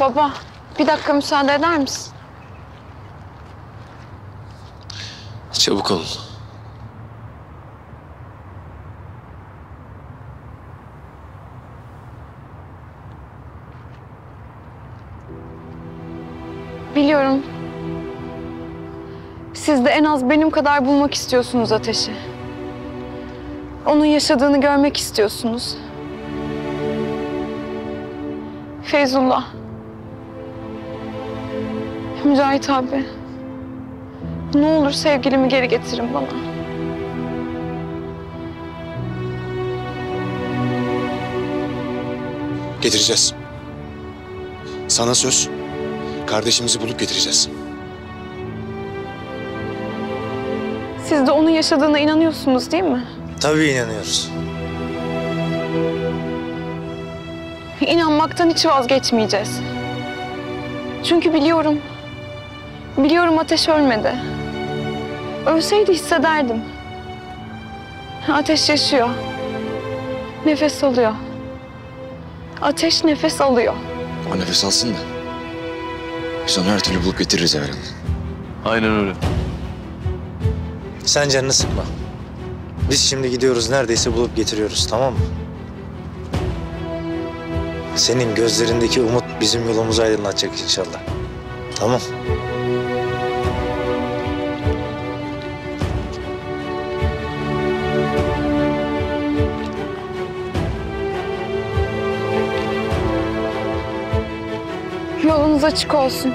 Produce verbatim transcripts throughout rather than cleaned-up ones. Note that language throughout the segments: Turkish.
Baba, bir dakika müsaade eder misin? Çabuk olun. Biliyorum. Siz de en az benim kadar bulmak istiyorsunuz Ateş'i. Onun yaşadığını görmek istiyorsunuz. Feyzullah. Mücahit abi. Ne olur sevgilimi geri getirin bana. Getireceğiz. Sana söz. Kardeşimizi bulup getireceğiz. Siz de onun yaşadığına inanıyorsunuz değil mi? Tabii inanıyoruz. İnanmaktan hiç vazgeçmeyeceğiz. Çünkü biliyorum. Biliyorum Ateş ölmedi. Ölseydi hissederdim. Ateş yaşıyor. Nefes alıyor. Ateş nefes alıyor. O nefes alsın da. Biz onu her türlü bulup getiririz evvel. Aynen öyle. Sen canını sıkma. Biz şimdi gidiyoruz, neredeyse bulup getiriyoruz, tamam mı? Senin gözlerindeki umut bizim yolumuzu aydınlatacak inşallah. Tamam. Yolunuz açık olsun.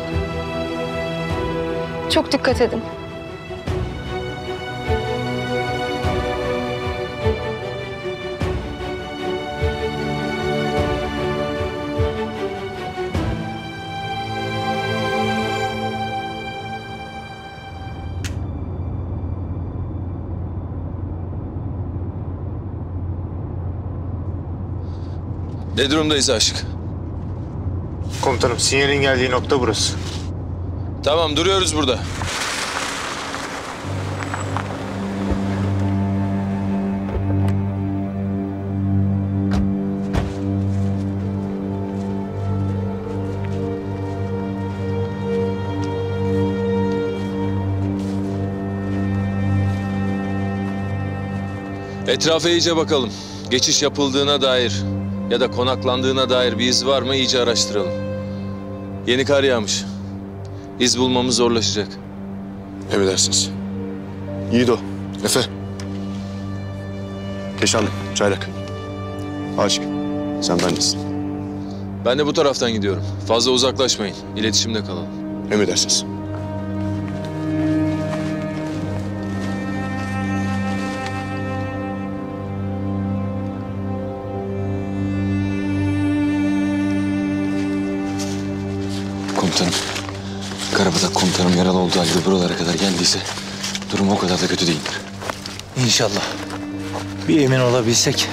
Çok dikkat edin. Ne durumdayız Aşık? Komutanım, sinyalin geldiği nokta burası. Tamam, duruyoruz burada. Etrafa iyice bakalım. Geçiş yapıldığına dair ya da konaklandığına dair bir iz var mı iyice araştıralım. Yeni kar yağmış. İz bulmamız zorlaşacak. Emredersiniz. Yiğido, Efe. Keşanlı, Çaylak. Aşık, sen bendesin. Ben de bu taraftan gidiyorum. Fazla uzaklaşmayın. İletişimde kalalım. Emredersiniz. Komutanım, Karabatak komutanım yaralı olduğu halde buralara kadar geldiyse durum o kadar da kötü değildir. İnşallah. Bir emin olabilsek.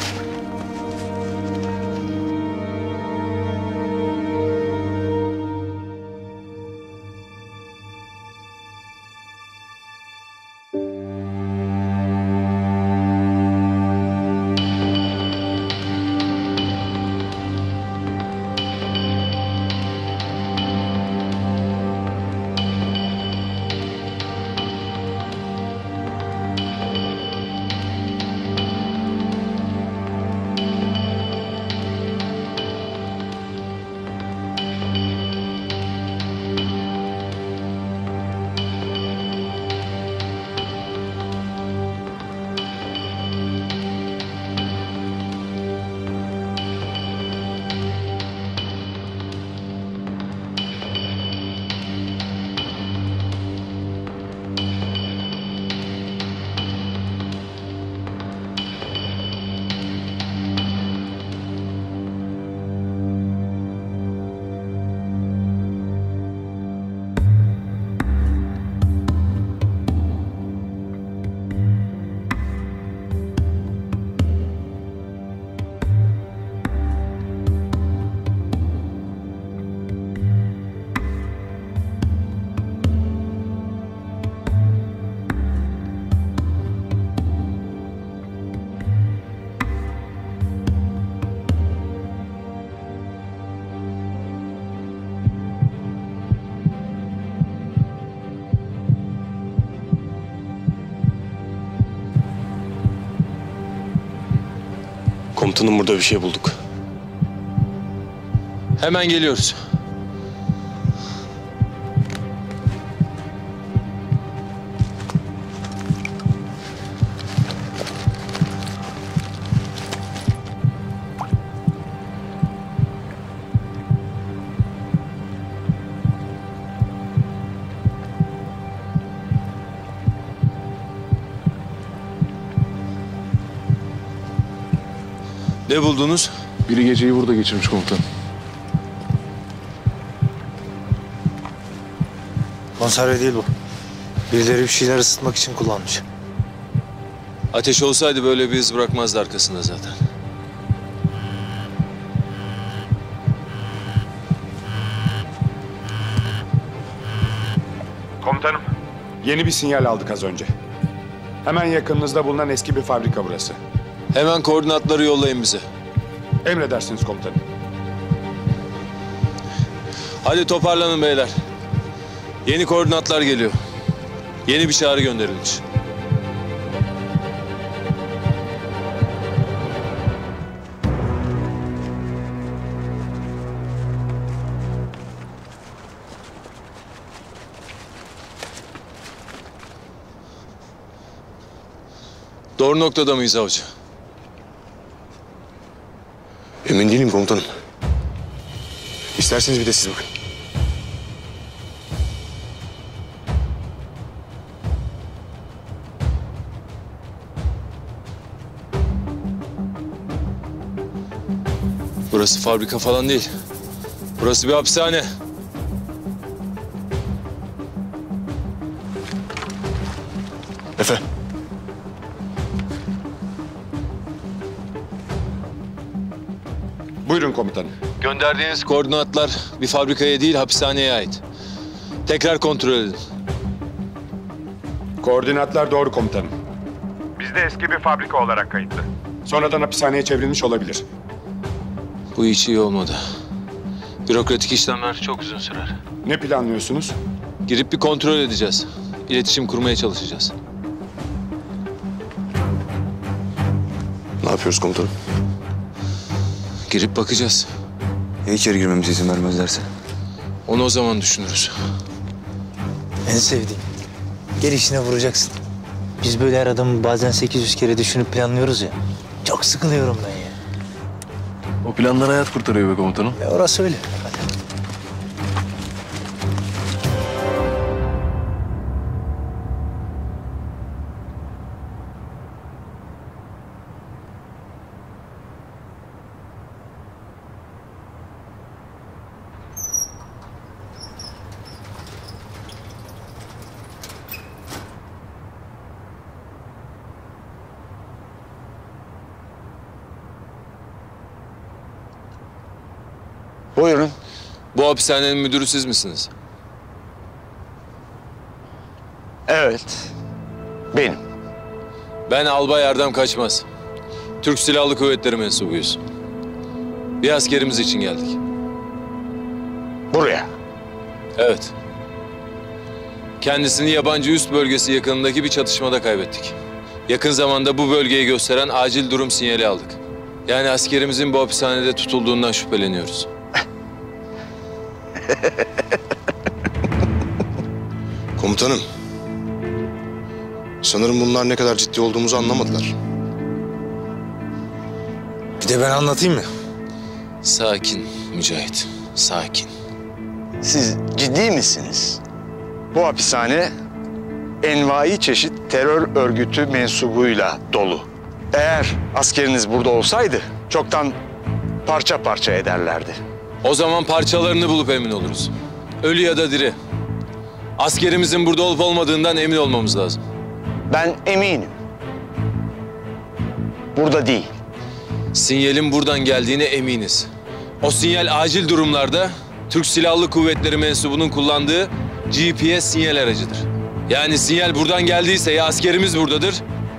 komutanım, burada bir şey bulduk. Hemen geliyoruz. Ne buldunuz? Biri geceyi burada geçirmiş komutanım. Konserve değil bu. Birileri bir şeyler ısıtmak için kullanmış. Ateş olsaydı böyle bir iz bırakmazdı arkasında zaten. Komutanım, yeni bir sinyal aldık az önce. Hemen yakınınızda bulunan eski bir fabrika burası. Hemen koordinatları yollayın bize. Emredersiniz komutanım. Hadi toparlanın beyler. Yeni koordinatlar geliyor. Yeni bir çağrı gönderilmiş. Doğru noktada mıyız Avcı? Emin değilim komutanım. İsterseniz bir de siz bakın. Burası fabrika falan değil. Burası bir hapishane. Efe. Buyurun komutanım. Gönderdiğiniz koordinatlar bir fabrikaya değil, hapishaneye ait. Tekrar kontrol edin. Koordinatlar doğru komutanım. Bizde eski bir fabrika olarak kayıtlı. Sonradan hapishaneye çevrilmiş olabilir. Bu hiç iyi olmadı. Bürokratik işlemler çok uzun sürer. Ne planlıyorsunuz? Girip bir kontrol edeceğiz. İletişim kurmaya çalışacağız. Ne yapıyoruz komutanım? Girip bakacağız. Ya içeri girmemize izin vermezlerse? Onu o zaman düşünürüz. En sevdiğim. Gelişine vuracaksın. Biz böyle her adamı bazen sekiz yüz kere düşünüp planlıyoruz ya. Çok sıkılıyorum ben ya. O planlar hayat kurtarıyor be komutanım. Ya orası öyle. Hadi. Buyurun. Bu hapishanenin müdürü siz misiniz? Evet. Benim. Ben Albay Erdem Kaçmaz. Türk Silahlı Kuvvetleri mensubuyuz. Bir askerimiz için geldik. Buraya? Evet. Kendisini yabancı üst bölgesi yakınındaki bir çatışmada kaybettik. Yakın zamanda bu bölgeyi gösteren acil durum sinyali aldık. Yani askerimizin bu hapishanede tutulduğundan şüpheleniyoruz. Komutanım, sanırım bunlar ne kadar ciddi olduğumuzu anlamadılar. Bir de ben anlatayım mı? Sakin Mücahit, sakin. Siz ciddi misiniz? Bu hapishane envai çeşit terör örgütü mensubuyla dolu. Eğer askeriniz burada olsaydı çoktan parça parça ederlerdi. O zaman parçalarını bulup emin oluruz. Ölü ya da diri. Askerimizin burada olup olmadığından emin olmamız lazım. Ben eminim. Burada değil. Sinyalin buradan geldiğine eminiz. O sinyal acil durumlarda Türk Silahlı Kuvvetleri mensubunun kullandığı G P S sinyal aracıdır. Yani sinyal buradan geldiyse ya askerimiz buradadır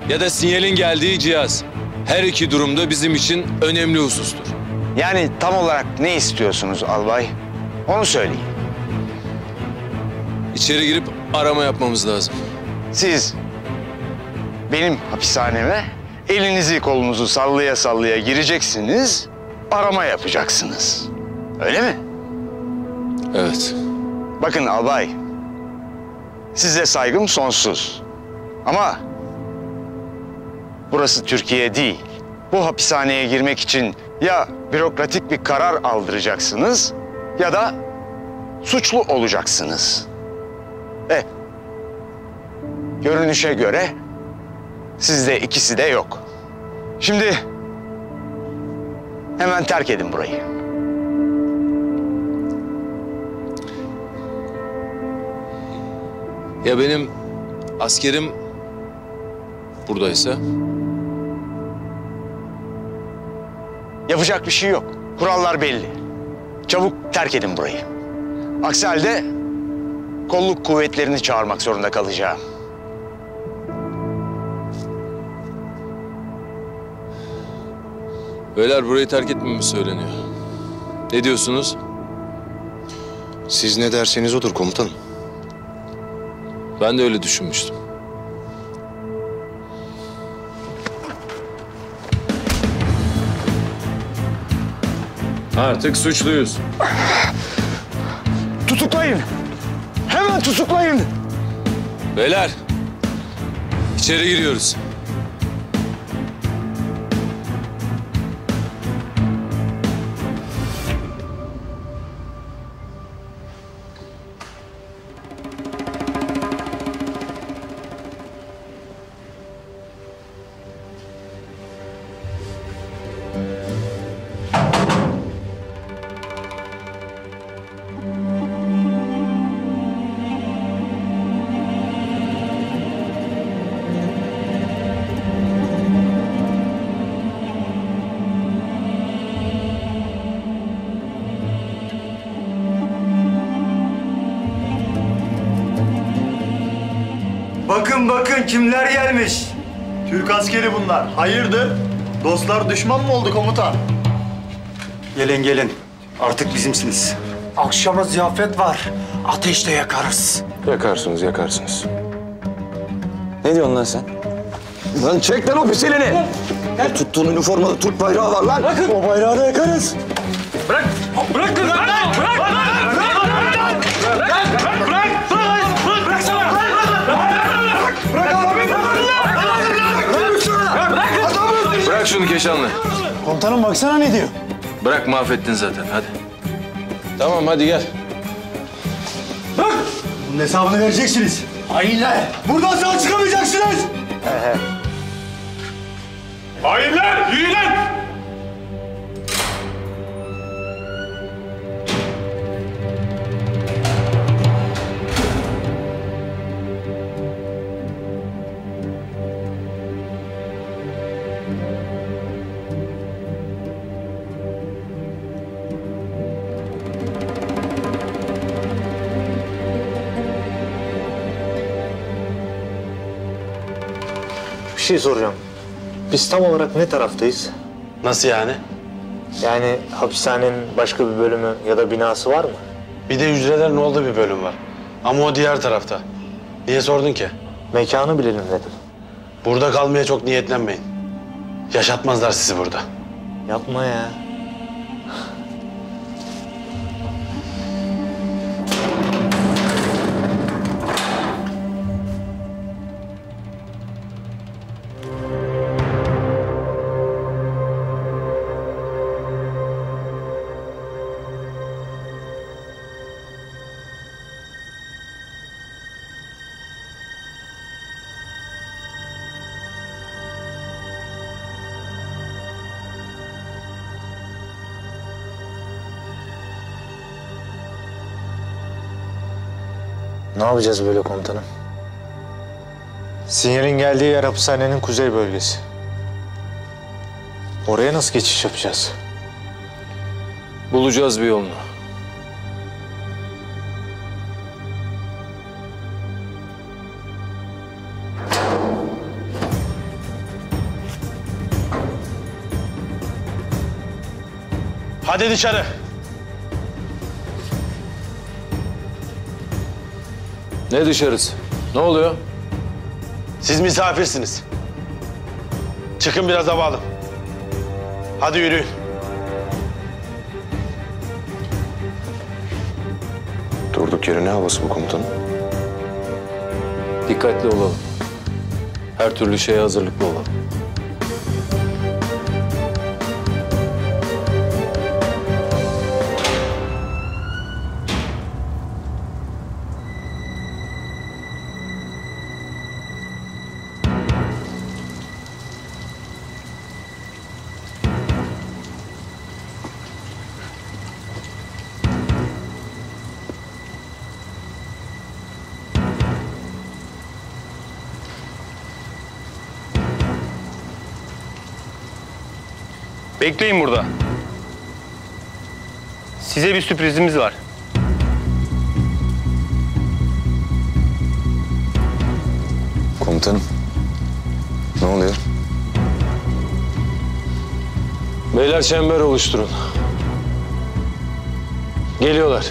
ya da sinyalin geldiği cihaz. Her iki durumda bizim için önemli husustur. Yani tam olarak ne istiyorsunuz albay? Onu söyleyin. İçeri girip arama yapmamız lazım. Siz benim hapishaneme elinizi kolunuzu sallaya sallaya gireceksiniz, arama yapacaksınız. Öyle mi? Evet. Bakın albay, size saygım sonsuz. Ama burası Türkiye değil. Bu hapishaneye girmek için ya bürokratik bir karar aldıracaksınız ya da suçlu olacaksınız. E, görünüşe göre sizde ikisi de yok. Şimdi hemen terk edin burayı. Ya benim askerim buradaysa? Yapacak bir şey yok. Kurallar belli. Çabuk terk edin burayı. Aksi halde kolluk kuvvetlerini çağırmak zorunda kalacağım. Beyler, burayı terk etmemiz söyleniyor. Ne diyorsunuz? Siz ne derseniz odur komutanım. Ben de öyle düşünmüştüm. Artık suçluyuz. Tutuklayın. Hemen tutuklayın. Beyler, içeri giriyoruz. Bakın bakın kimler gelmiş? Türk askeri bunlar. Hayırdır? Dostlar düşman mı oldu komutan? Gelin gelin. Artık bizimsiniz. Akşama ziyafet var. Ateşte yakarız. Yakarsınız, yakarsınız. Ne diyorsun lan sen? Lan çek lan o pis elini. Gel, gel. Tuttuğun üniformalı Türk bayrağı var lan. Bırakın. O bayrağı da yakarız. Bırak. Bırak. Bırak. Bırak. Bırak. Bırak. Bırak. Bırak adamı! Bırak! Bırak şunu Keşanlı. Komutanım baksana ne diyor? Bırak, mahvettin zaten, hadi. Tamam, hadi gel. Bak! Bunun hesabını vereceksiniz. Hainler! Buradan sağ çıkamayacaksınız! Hainler! Yürüyün! Bir şey soracağım. Biz tam olarak ne taraftayız? Nasıl yani? Yani hapishanenin başka bir bölümü ya da binası var mı? Bir de hücrelerin olduğu bir bölüm var. Ama o diğer tarafta. Niye sordun ki? Mekanı bilelim dedim. Burada kalmaya çok niyetlenmeyin. Yaşatmazlar sizi burada. Yapma ya. Ne yapacağız böyle komutanım? Sinyalin geldiği yer hapishanenin kuzey bölgesi. Oraya nasıl geçiş yapacağız? Bulacağız bir yolunu. Hadi dışarı. Ne dışarısı? Ne oluyor? Siz misafirsiniz. Çıkın biraz hava alın. Hadi yürüyün. Durduk yere ne havası bu komutanım? Dikkatli olalım. Her türlü şeye hazırlıklı olalım. Bekleyin burada. Size bir sürprizimiz var. Komutanım, ne oluyor? Beyler çember oluşturun. Geliyorlar.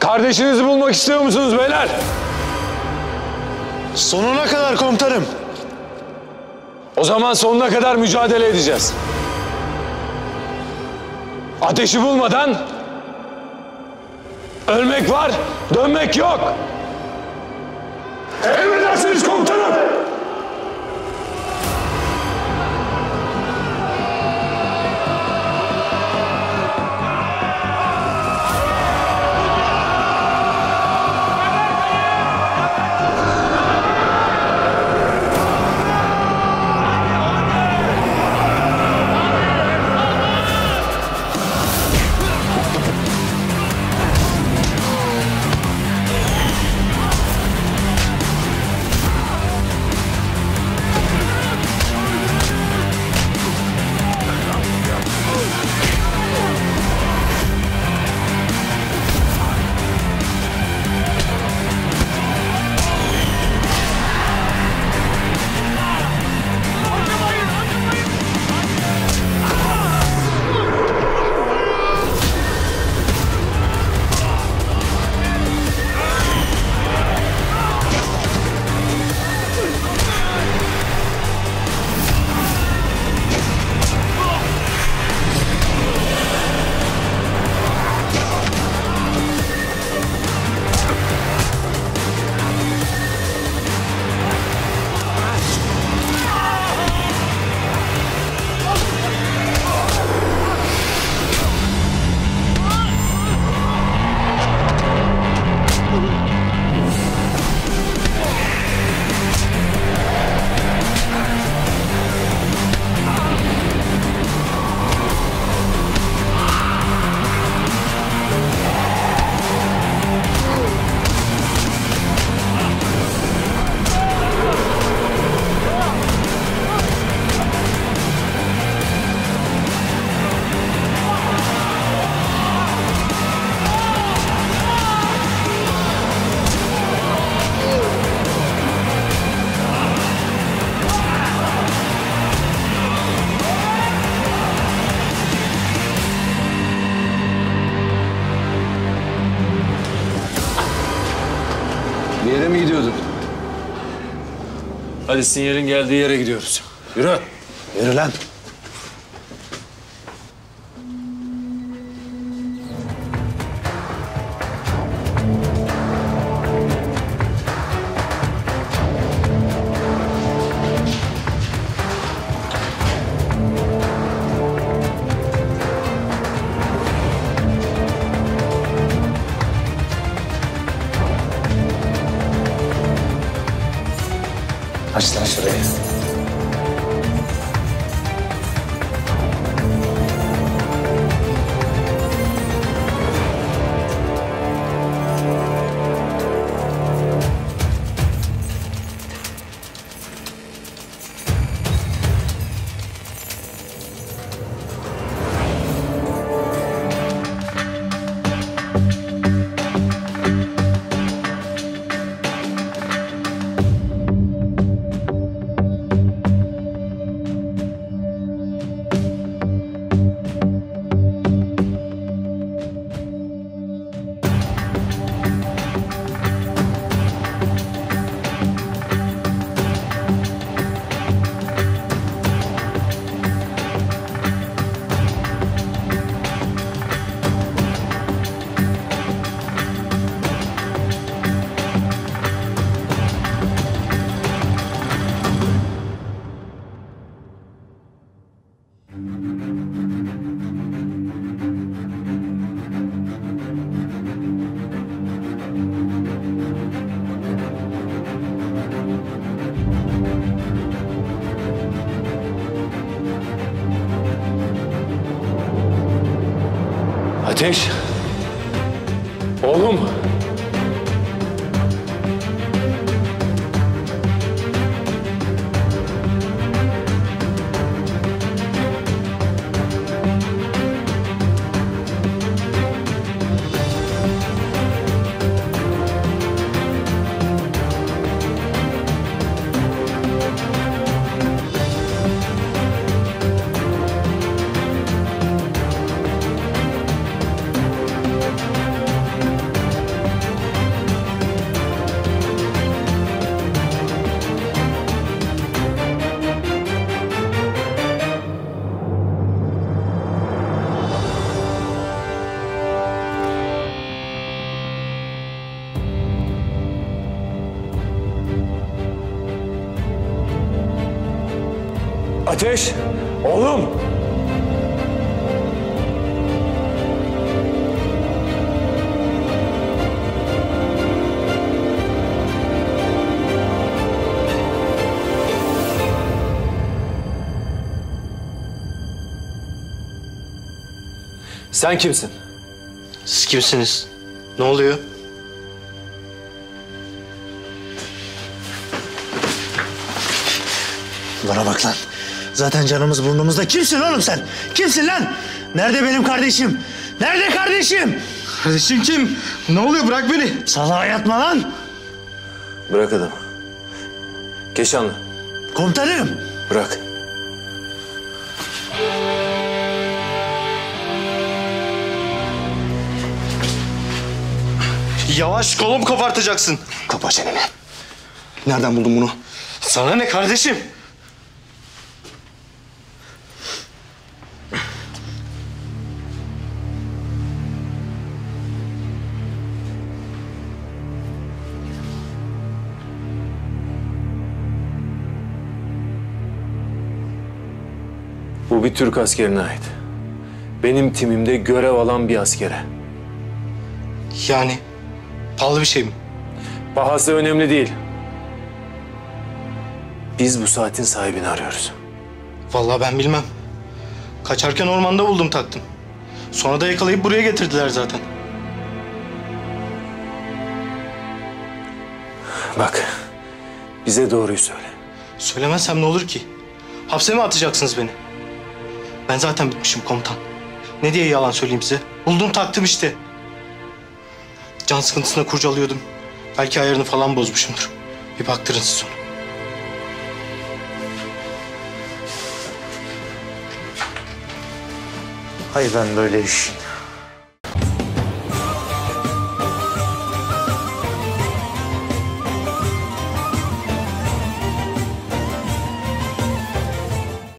Kardeşinizi bulmak istiyor musunuz beyler? Sonuna kadar komutanım. O zaman sonuna kadar mücadele edeceğiz. Ateşi bulmadan ölmek var, dönmek yok. Emredersiniz komutanım. Hadi sinyalin geldiği yere gidiyoruz. Yürü. Yürü lan. Ateş. Oğlum. Ateş! Oğlum! Sen kimsin? Siz kimsiniz? Ne oluyor? Bana bak lan! Zaten canımız burnumuzda. Kimsin oğlum sen? Kimsin lan? Nerede benim kardeşim? Nerede kardeşim? Kardeşim kim? Ne oluyor? Bırak beni. Salağa yatma lan. Bırak adamı. Keşanlı. Komutanım. Bırak. Yavaş, kolum kopartacaksın. Kapa çeneni. Nereden buldun bunu? Sana ne kardeşim? Bu bir Türk askerine ait. Benim timimde görev alan bir askere. Yani pahalı bir şey mi? Pahası önemli değil. Biz bu saatin sahibini arıyoruz. Vallahi ben bilmem. Kaçarken ormanda buldum taktım. Sonra da yakalayıp buraya getirdiler zaten. Bak, bize doğruyu söyle. Söylemezsem ne olur ki? Hapse mi atacaksınız beni? Ben zaten bitmişim komutan. Ne diye yalan söyleyeyim size? Buldum taktım işte. Can sıkıntısına kurcalıyordum. Belki ayarını falan bozmuşumdur. Bir baktırın siz onu. Hayır ben böyle iş.